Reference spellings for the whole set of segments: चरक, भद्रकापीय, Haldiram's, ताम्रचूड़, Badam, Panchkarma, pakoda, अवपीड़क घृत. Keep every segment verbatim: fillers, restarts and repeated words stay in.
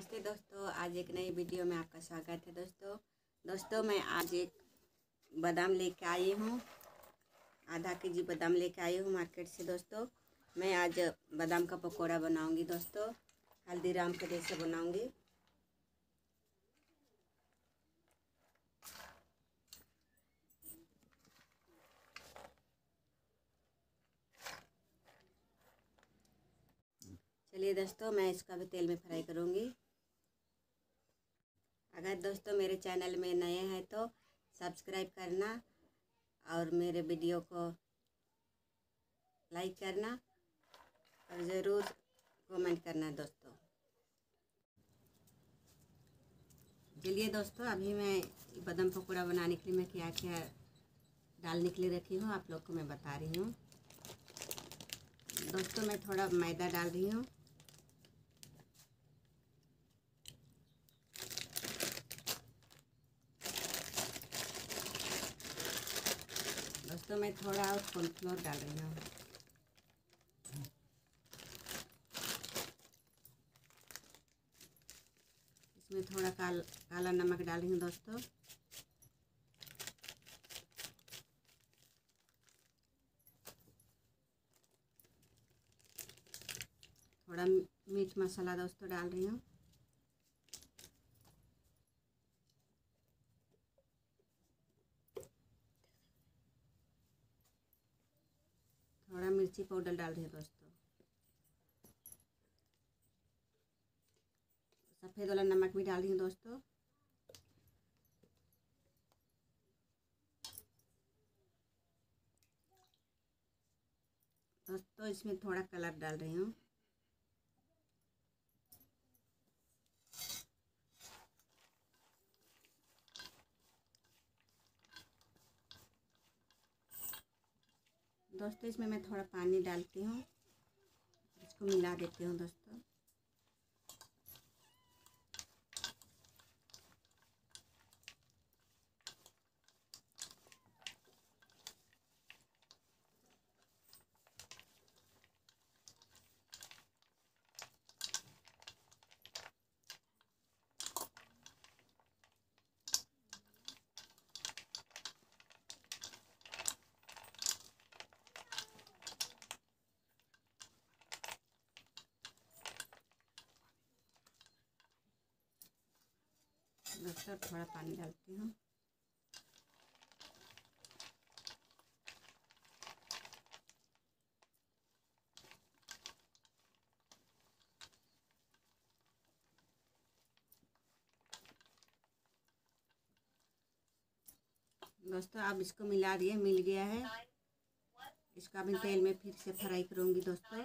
नमस्ते दोस्तों, आज एक नई वीडियो में आपका स्वागत है। दोस्तों दोस्तों मैं आज एक बादाम लेके आई हूँ, आधा के जी बादाम लेके आई हूँ मार्केट से। दोस्तों मैं आज बादाम का पकोड़ा बनाऊँगी। दोस्तों हल्दीराम के जैसे बनाऊँगी। चलिए दोस्तों, मैं इसका भी तेल में फ्राई करूँगी। अगर दोस्तों मेरे चैनल में नए हैं तो सब्सक्राइब करना और मेरे वीडियो को लाइक करना और ज़रूर कमेंट करना दोस्तों। चलिए दोस्तों, अभी मैं बादाम पकौड़ा बनाने के लिए मैं क्या क्या डालने के लिए रखी हूँ आप लोग को मैं बता रही हूँ। दोस्तों मैं थोड़ा मैदा डाल रही हूँ, दोस्तों मैं थोड़ा और कॉर्नफ्लोर डाल रही हूँ। इसमें थोड़ा काल, काला नमक डाल रही हूँ दोस्तों। थोड़ा मिर्च मसाला दोस्तों डाल रही हूँ। थोड़ा मिर्ची पाउडर डाल रही हूँ दोस्तों। सफ़ेद वाला नमक भी डाल रही हूँ दोस्तों। दोस्तों इसमें थोड़ा कलर डाल रही हूँ। दोस्तों इसमें मैं थोड़ा पानी डालती हूँ, इसको मिला देती हूँ दोस्तों। दोस्तों थोड़ा पानी डालती हूँ। दोस्तों अब इसको मिला दिए, मिल गया है। इसका भी तेल में फिर से फ्राई करूँगी दोस्तों।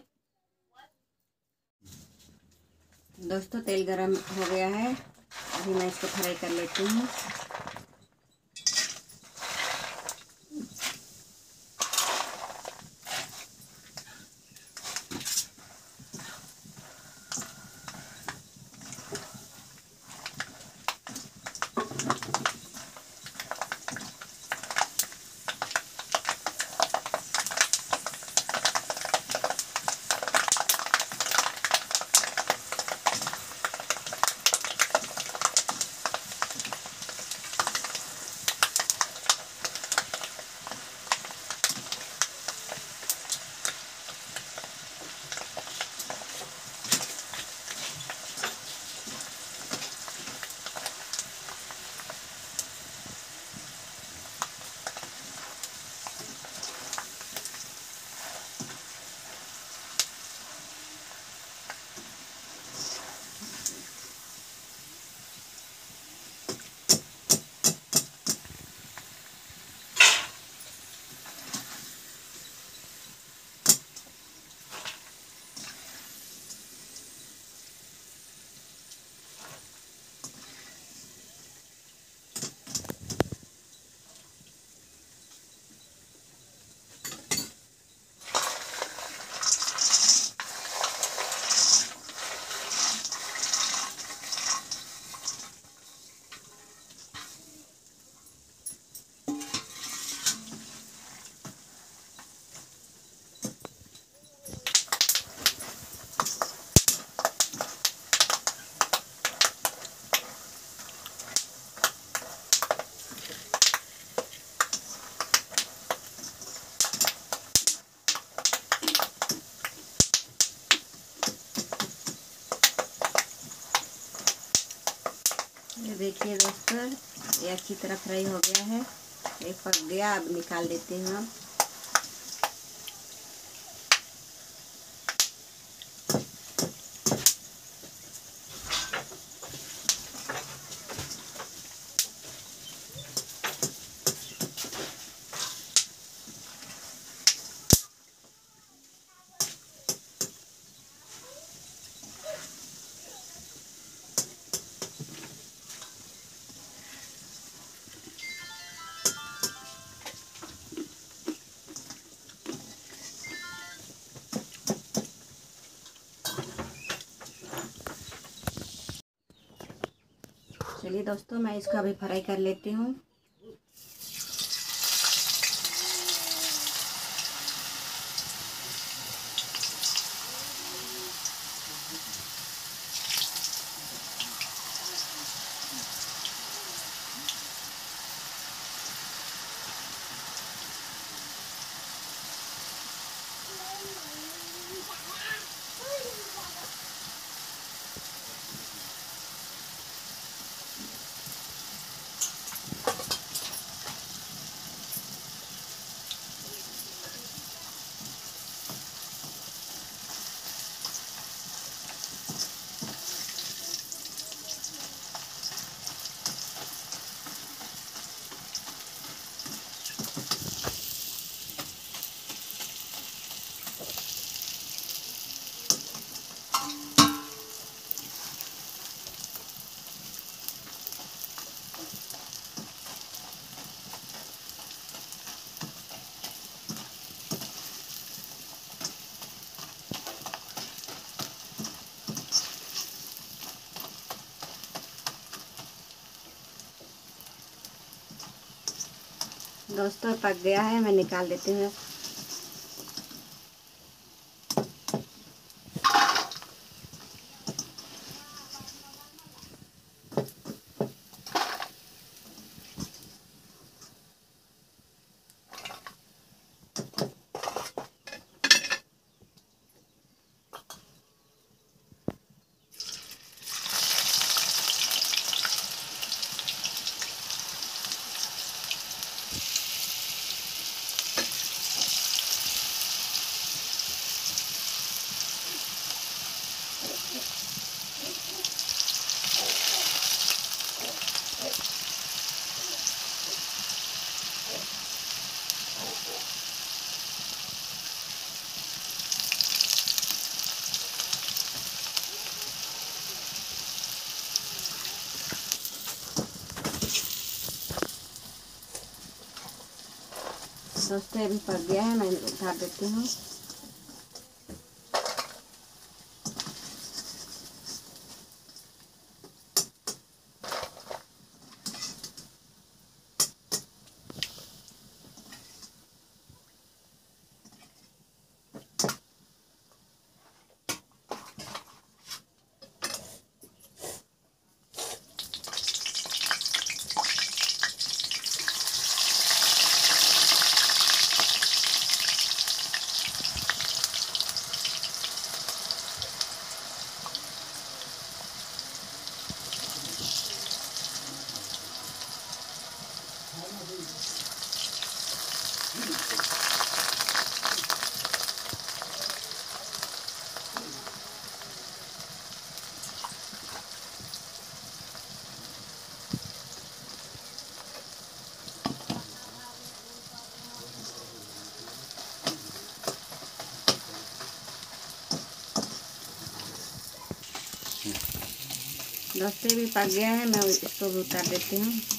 दोस्तों तेल गरम हो गया है, अभी मैं इसको फ्राई कर लेती हूँ। देखिए दोस्तों ये अच्छी तरह फ्राई हो गया है, ये पक गया। अब निकाल लेते हैं हम। चलिए दोस्तों मैं इसका भी फ्राई कर लेती हूँ। दोस्तों पक गया है, मैं निकाल देती हूँ। दोस्तों ये भी पक गया है, मैं उतार देती हूँ। दोस्तों भी पक गया है, मैं इसको उतार देती हूँ।